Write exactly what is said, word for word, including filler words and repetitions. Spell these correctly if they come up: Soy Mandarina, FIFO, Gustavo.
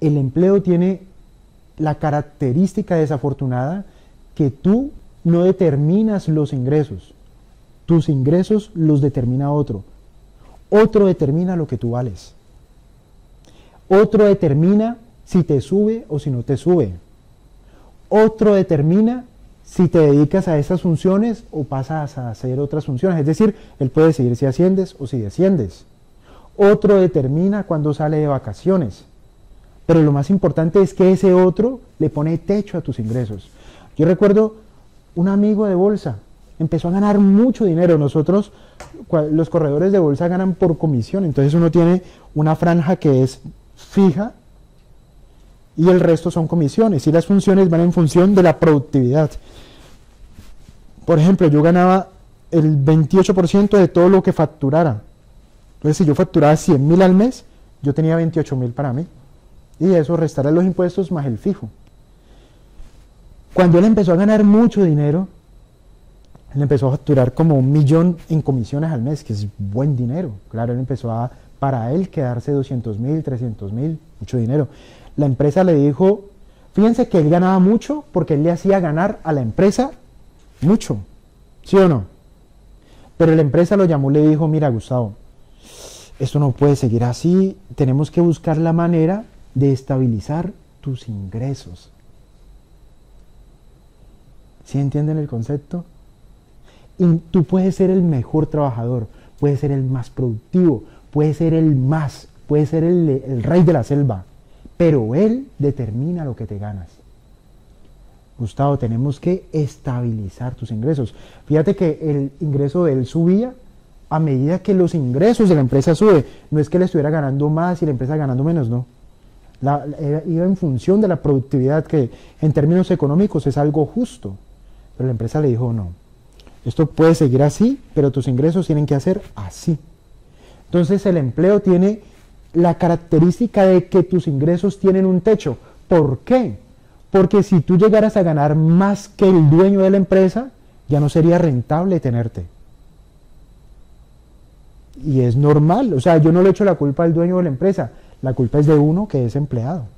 el empleo tiene la característica desafortunada que tú no determinas los ingresos. Tus ingresos los determina otro. Otro determina lo que tú vales. Otro determina si te sube o si no te sube. Otro determina si te dedicas a esas funciones o pasas a hacer otras funciones. Es decir, él puede decidir si asciendes o si desciendes. Otro determina cuándo sale de vacaciones. Pero lo más importante es que ese otro le pone techo a tus ingresos. Yo recuerdo un amigo de bolsa. Empezó a ganar mucho dinero. Nosotros, los corredores de bolsa, ganan por comisión. Entonces uno tiene una franja que es fija y el resto son comisiones. Y las funciones van en función de la productividad. Por ejemplo, yo ganaba el veintiocho por ciento de todo lo que facturara. Entonces, si yo facturaba cien mil al mes, yo tenía veintiocho mil para mí. Y eso restará los impuestos más el FIFO. Cuando él empezó a ganar mucho dinero, él empezó a facturar como un millón en comisiones al mes, que es buen dinero. Claro, él empezó a, para él, quedarse doscientos mil, trescientos mil, mucho dinero. La empresa le dijo, fíjense que él ganaba mucho porque él le hacía ganar a la empresa mucho, ¿sí o no? Pero la empresa lo llamó y le dijo, mira, Gustavo, esto no puede seguir así, tenemos que buscar la manera de estabilizar tus ingresos. ¿Sí entienden el concepto? Y tú puedes ser el mejor trabajador, puedes ser el más productivo, puedes ser el más, puedes ser el, el rey de la selva, pero él determina lo que te ganas. Gustavo, tenemos que estabilizar tus ingresos. Fíjate que el ingreso de él subía a medida que los ingresos de la empresa suben. No es que le estuviera ganando más y la empresa ganando menos, no. La, la, iba en función de la productividad, que en términos económicos es algo justo. Pero la empresa le dijo, no, esto puede seguir así, pero tus ingresos tienen que hacer así. Entonces el empleo tiene la característica de que tus ingresos tienen un techo. ¿Por qué? Porque si tú llegaras a ganar más que el dueño de la empresa, ya no sería rentable tenerte. Y es normal, o sea, yo no le echo la culpa al dueño de la empresa. La culpa es de uno que es empleado.